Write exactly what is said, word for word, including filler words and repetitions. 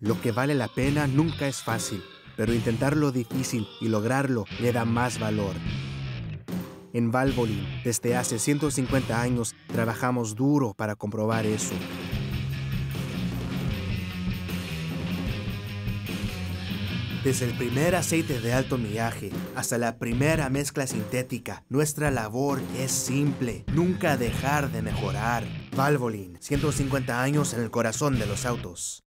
Lo que vale la pena nunca es fácil, pero intentarlo difícil y lograrlo le da más valor. En Valvoline, desde hace ciento cincuenta años, trabajamos duro para comprobar eso. Desde el primer aceite de alto millaje hasta la primera mezcla sintética, nuestra labor es simple, nunca dejar de mejorar. Valvoline, ciento cincuenta años en el corazón de los autos.